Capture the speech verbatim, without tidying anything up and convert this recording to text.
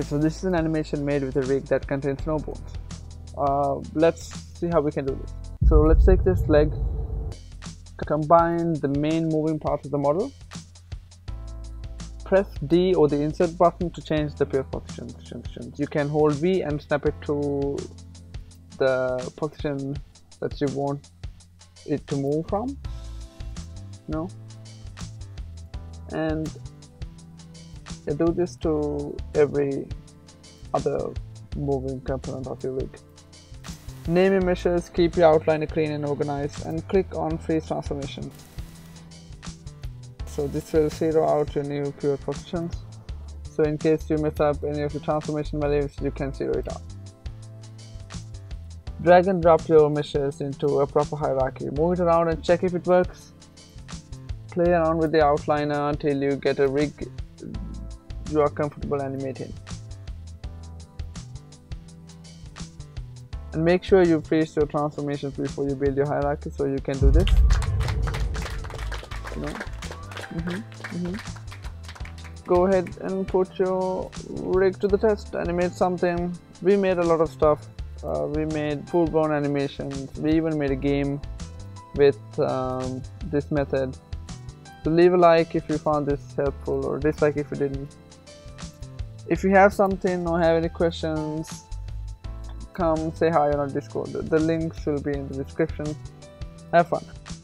Okay, so this is an animation made with a rig that contains no bones. Uh, let's see how we can do this. So let's take this leg, combine the main moving parts of the model, press D or the insert button to change the pure position. You can hold V and snap it to the position that you want it to move from. No, and I do this to every other moving component of your rig. Name your measures, keep your outline clean and organized, and click on Freeze Transformation. So this will zero out your new pure positions. So in case you mess up any of your transformation values, you can zero it out. Drag and drop your measures into a proper hierarchy. Move it around and check if it works. Play around with the outliner until you get a rig you are comfortable animating. And make sure you freeze your transformations before you build your hierarchy, so you can do this. You know? Mm-hmm, mm-hmm. Go ahead and put your rig to the test. Animate something. We made a lot of stuff. Uh, we made full-blown animations. We even made a game with um, this method. So leave a like if you found this helpful, or dislike if you didn't. If you have something or have any questions, come say hi on our Discord. The links will be in the description. Have fun.